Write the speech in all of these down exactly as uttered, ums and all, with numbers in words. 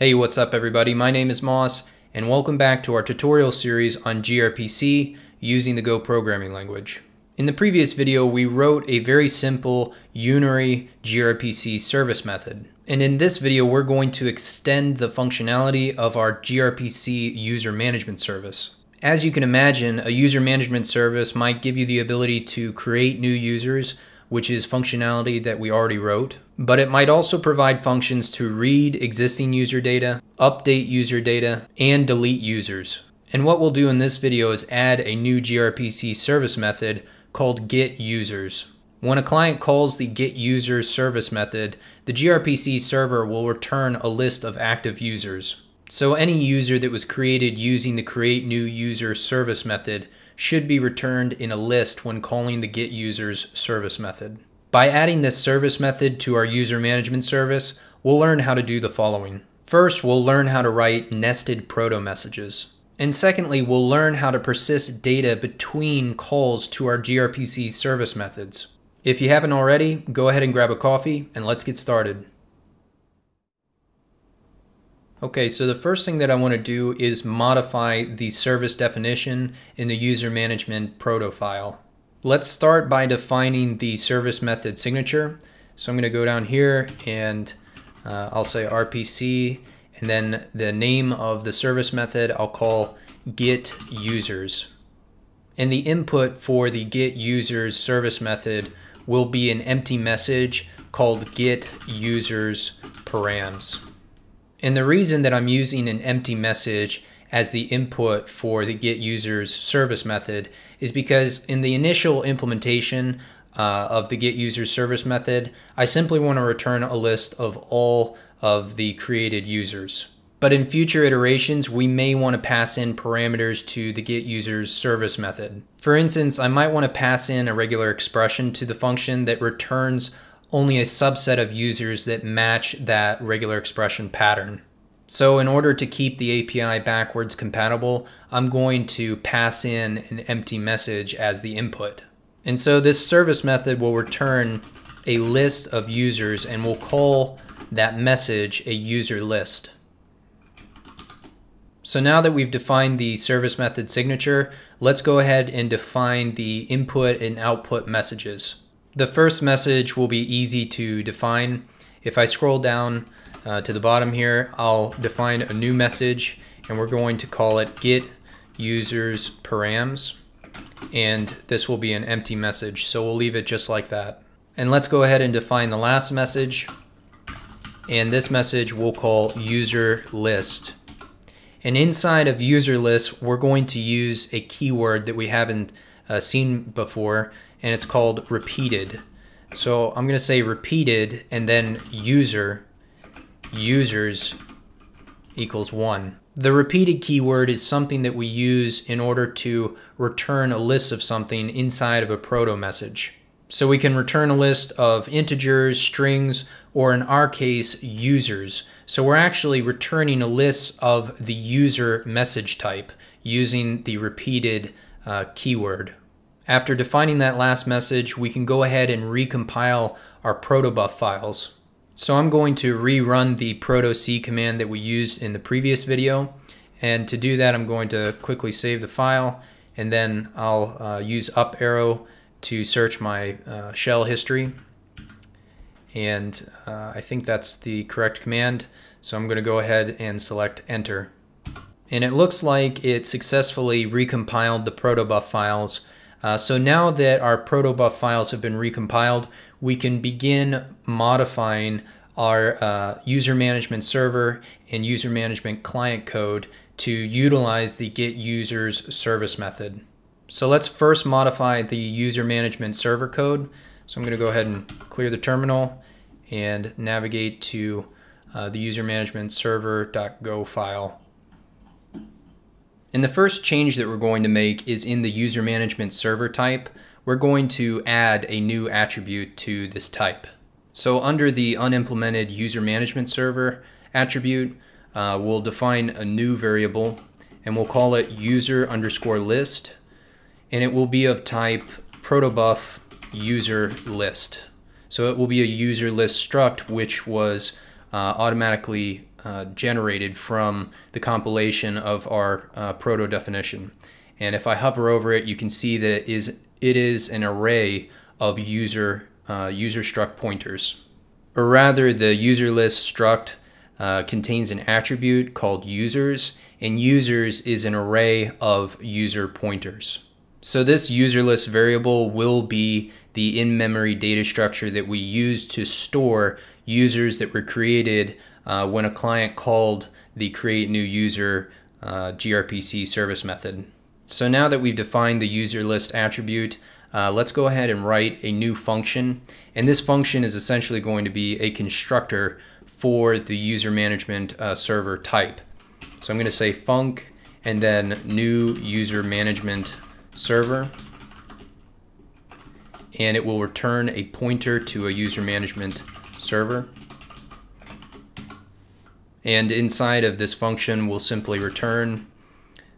Hey, what's up everybody? My name is Moss and welcome back to our tutorial series on gRPC using the Go programming language. In the previous video, we wrote a very simple unary gRPC service method. And in this video, we're going to extend the functionality of our gRPC user management service. As you can imagine, a user management service might give you the ability to create new users, which is functionality that we already wrote, but it might also provide functions to read existing user data, update user data, and delete users. And what we'll do in this video is add a new gRPC service method called GetUsers. When a client calls the GetUsers service method, the gRPC server will return a list of active users. So any user that was created using the CreateNewUser service method should be returned in a list when calling the GetUsers service method. By adding this service method to our user management service, we'll learn how to do the following. First, we'll learn how to write nested proto messages. And secondly, we'll learn how to persist data between calls to our gRPC service methods. If you haven't already, go ahead and grab a coffee and let's get started. Okay, so the first thing that I want to do is modify the service definition in the user management proto file. Let's start by defining the service method signature. So I'm going to go down here and uh, I'll say R P C, and then the name of the service method I'll call GetUsers. And the input for the GetUsers service method will be an empty message called GetUsersParams. And the reason that I'm using an empty message as the input for the GetUsers service method is because in the initial implementation uh, of the GetUsers service method, I simply want to return a list of all of the created users. But in future iterations, we may want to pass in parameters to the GetUsers service method. For instance, I might want to pass in a regular expression to the function that returns only a subset of users that match that regular expression pattern. So in order to keep the A P I backwards compatible, I'm going to pass in an empty message as the input. And so this service method will return a list of users, and we'll call that message a user list. So now that we've defined the service method signature, let's go ahead and define the input and output messages. The first message will be easy to define. If I scroll down uh, to the bottom here, I'll define a new message, and we're going to call it GetUsersParams, and this will be an empty message, so we'll leave it just like that. And let's go ahead and define the last message, and this message we'll call userList. And inside of userList, we're going to use a keyword that we haven't uh, seen before, and it's called repeated. So I'm gonna say repeated and then user, users equals one. The repeated keyword is something that we use in order to return a list of something inside of a proto message. So we can return a list of integers, strings, or in our case, users. So we're actually returning a list of the user message type using the repeated uh, keyword. After defining that last message, we can go ahead and recompile our protobuf files. So I'm going to rerun the protoc command that we used in the previous video. And to do that, I'm going to quickly save the file, and then I'll uh, use up arrow to search my uh, shell history. And uh, I think that's the correct command. So I'm going to go ahead and select enter. And it looks like it successfully recompiled the protobuf files. Uh, so now that our protobuf files have been recompiled, we can begin modifying our uh, user management server and user management client code to utilize the GetUsers service method. So let's first modify the user management server code. So I'm going to go ahead and clear the terminal and navigate to uh, the user management server dot go file. And the first change that we're going to make is in the user management server type. We're going to add a new attribute to this type. So under the unimplemented user management server attribute, uh, we'll define a new variable, and we'll call it user underscore list, and it will be of type protobuf user list. So it will be a user list struct, which was uh, automatically uh, generated from the compilation of our uh, proto definition. And if I hover over it, you can see that it is, it is an array of user, uh, user struct pointers. Or rather, the user list struct uh, contains an attribute called users, and users is an array of user pointers. So this user list variable will be the in-memory data structure that we use to store users that were created uh, when a client called the CreateNewUser uh, gRPC service method. So now that we've defined the user list attribute, uh, let's go ahead and write a new function. And this function is essentially going to be a constructor for the user management uh, server type. So I'm going to say func and then new user management server, and it will return a pointer to a user management server. And inside of this function, we'll simply return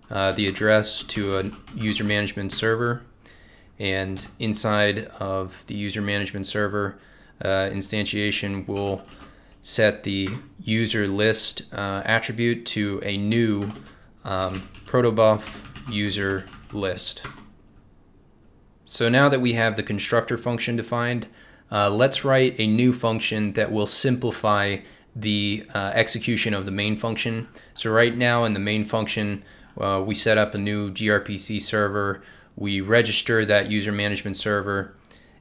uh, the address to a user management server. And inside of the user management server uh, instantiation, we'll set the user list uh, attribute to a new um, protobuf user list. So now that we have the constructor function defined, uh, let's write a new function that will simplify the uh, execution of the main function. So right now in the main function, uh, we set up a new gRPC server, we register that user management server,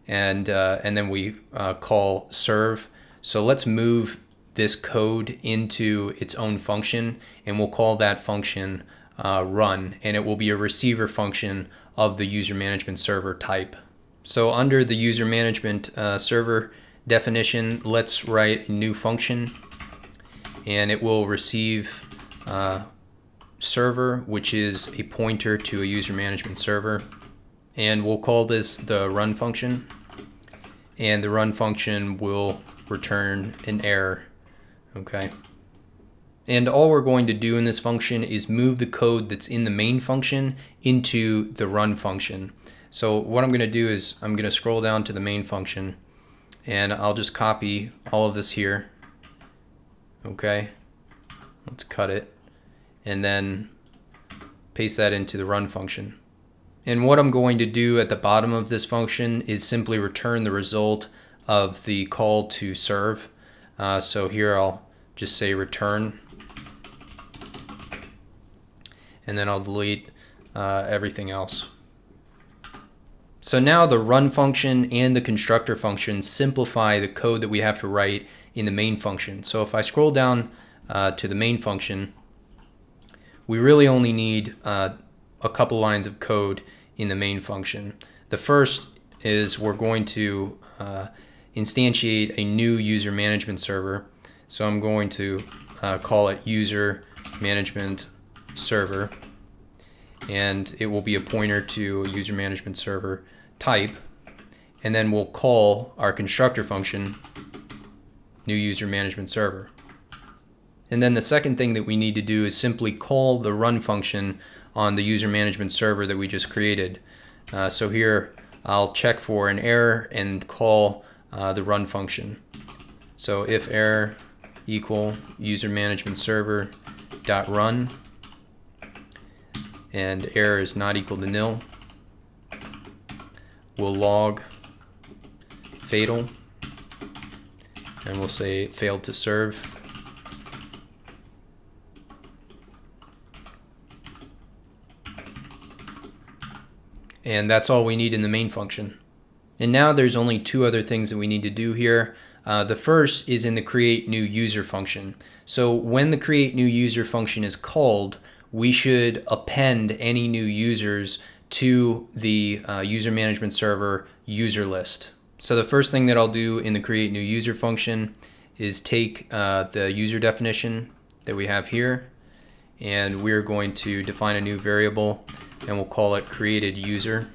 and, uh, and then we uh, call serve. So let's move this code into its own function, and we'll call that function uh, run, and it will be a receiver function of the user management server type. So under the user management uh, server definition, let's write a new function, and it will receive uh, server, which is a pointer to a user management server. And we'll call this the run function, and the run function will return an error. Okay. And all we're going to do in this function is move the code that's in the main function into the run function. So what I'm going to do is I'm going to scroll down to the main function, and I'll just copy all of this here. Okay, let's cut it and then paste that into the run function. And what I'm going to do at the bottom of this function is simply return the result of the call to serve. Uh, so here I'll just say return. And then I'll delete uh, everything else. So now the run function and the constructor function simplify the code that we have to write in the main function. So if I scroll down uh, to the main function, we really only need uh, a couple lines of code in the main function. The first is we're going to uh, instantiate a new user management server. So I'm going to uh, call it user management server, and it will be a pointer to a user management server type, and then we'll call our constructor function new user management server. And then the second thing that we need to do is simply call the run function on the user management server that we just created. Uh, so here I'll check for an error and call uh, the run function. So if error equal user management server dot run, and error is not equal to nil, we'll log fatal, and we'll say it failed to serve. And that's all we need in the main function. And now there's only two other things that we need to do here. Uh, the first is in the CreateNewUser function. So when the CreateNewUser function is called, we should append any new users to the uh, user management server user list. So the first thing that I'll do in the CreateNewUser function is take uh, the user definition that we have here, and we're going to define a new variable, and we'll call it createdUser,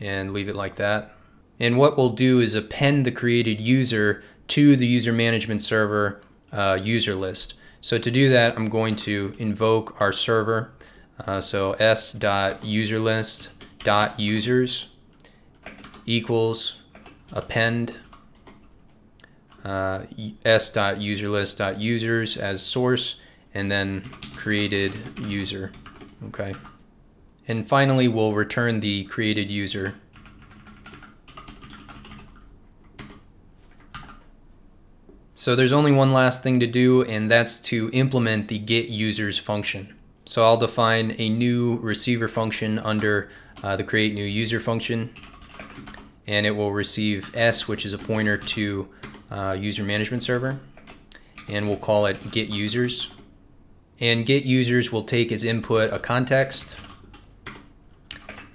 and leave it like that. And what we'll do is append the createdUser to the user management server uh, user list. So to do that, I'm going to invoke our server. Uh, so s.userList.users equals append uh, s.userList.users as source, and then created user. Okay. And finally, we'll return the created user. So there's only one last thing to do, and that's to implement the GetUsers function. So I'll define a new receiver function under uh, the CreateNewUser function, and it will receive S, which is a pointer to uh, user management server, and we'll call it GetUsers. And GetUsers will take as input a context,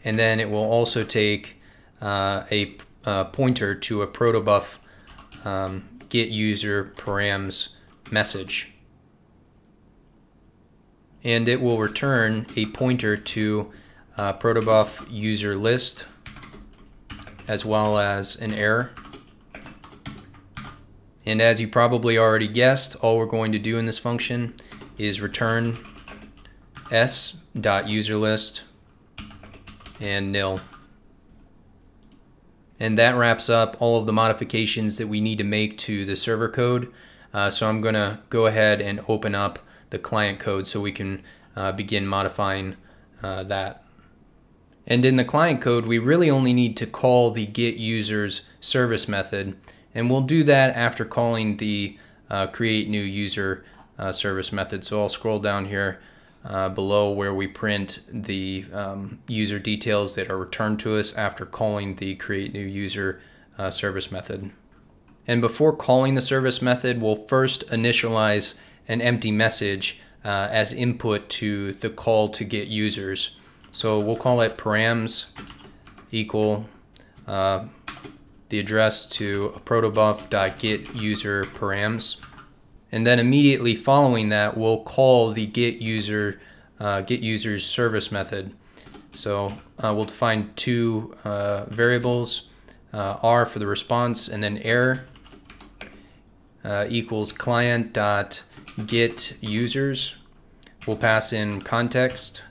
and then it will also take uh, a, a pointer to a protobuf um, GetUsersParams message, and it will return a pointer to uh, protobuf user list, as well as an error. And as you probably already guessed, all we're going to do in this function is return s.userList and nil. And that wraps up all of the modifications that we need to make to the server code. Uh, so I'm going to go ahead and open up the client code so we can uh, begin modifying uh, that. And in the client code, we really only need to call the GetUsers service method. And we'll do that after calling the uh, CreateNewUser uh, service method. So I'll scroll down here uh, below where we print the um, user details that are returned to us after calling the CreateNewUser uh, service method. And before calling the service method, we'll first initialize an empty message uh, as input to the call to GetUsers. So we'll call it params equal uh, the address to protobuf.getUserParams. And then immediately following that, we'll call the getUser, uh, getUsers service method. So uh, we'll define two uh, variables, uh, R for the response, and then error uh, equals client.getUsers. We'll pass in context,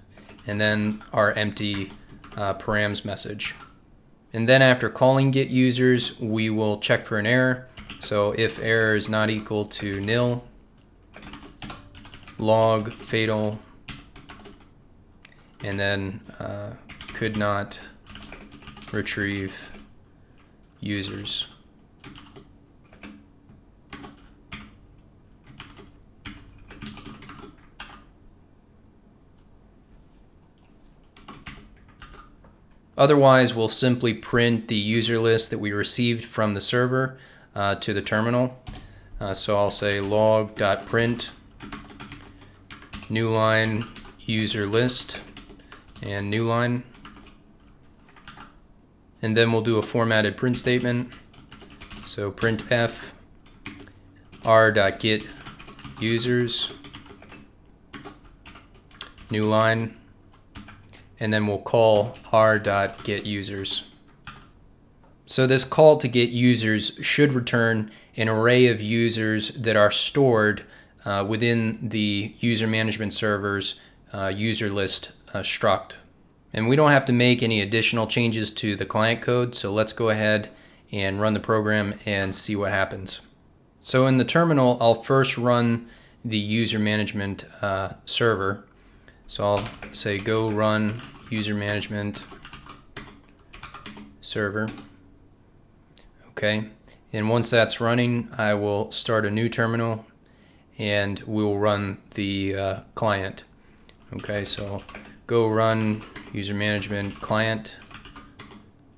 and then our empty uh, params message. And then after calling GetUsers, we will check for an error. So if error is not equal to nil, log fatal, and then uh, could not retrieve users. Otherwise, we'll simply print the user list that we received from the server uh, to the terminal. Uh, so I'll say log.print, new line user list, and new line. And then we'll do a formatted print statement. So printf r.getUsers, new line. And then we'll call r.getUsers. So this call to GetUsers should return an array of users that are stored uh, within the user management server's uh, user list uh, struct. And we don't have to make any additional changes to the client code, so let's go ahead and run the program and see what happens. So in the terminal, I'll first run the user management uh, server. So I'll say go run user management server. Okay, and once that's running, I will start a new terminal and we will run the uh, client. Okay, so go run user management client,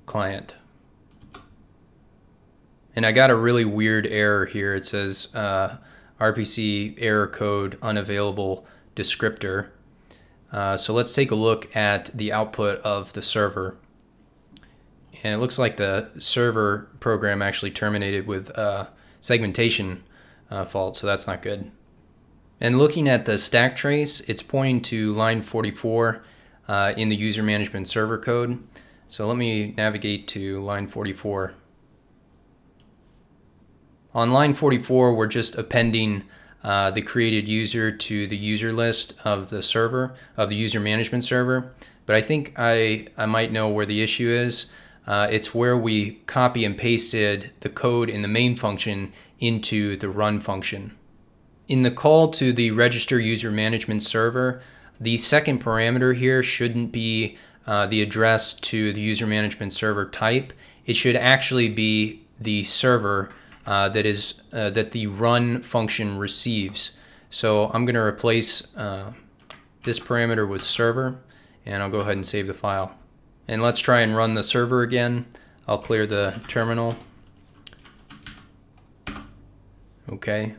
client. And I got a really weird error here. It says uh, R P C error code unavailable descriptor. Uh, so let's take a look at the output of the server. And it looks like the server program actually terminated with a segmentation uh, fault, so that's not good. And looking at the stack trace, it's pointing to line forty-four uh, in the user management server code. So let me navigate to line forty-four. On line forty-four, we're just appending Uh, the created user to the user list of the server, of the user management server. But I think I, I might know where the issue is. Uh, it's where we copy and pasted the code in the main function into the run function. In the call to the register user management server, the second parameter here shouldn't be uh, the address to the user management server type. It should actually be the server uh, that is uh, that the run function receives. So I'm going to replace uh, this parameter with server, and I'll go ahead and save the file. And let's try and run the server again. I'll clear the terminal. Okay,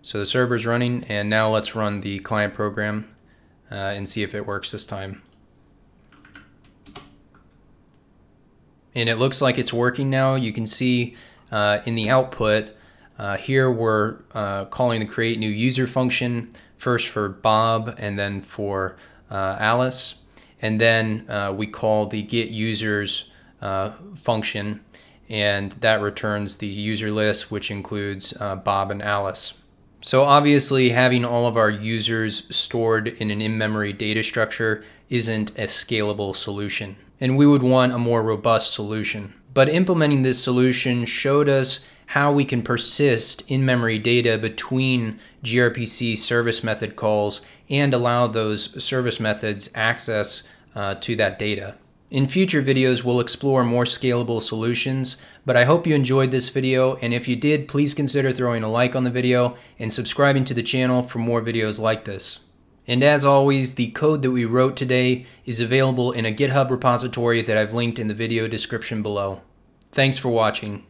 so the server's running, and now let's run the client program uh, and see if it works this time. And it looks like it's working now. You can see uh, in the output uh, here we're uh, calling the CreateNewUser function, first for Bob and then for uh, Alice. And then uh, we call the GetUsers uh, function, and that returns the user list, which includes uh, Bob and Alice. So obviously having all of our users stored in an in-memory data structure isn't a scalable solution, and we would want a more robust solution. But implementing this solution showed us how we can persist in-memory data between gRPC service method calls and allow those service methods access uh, to that data. In future videos, we'll explore more scalable solutions, but I hope you enjoyed this video, and if you did, please consider throwing a like on the video and subscribing to the channel for more videos like this. And as always, the code that we wrote today is available in a GitHub repository that I've linked in the video description below. Thanks for watching.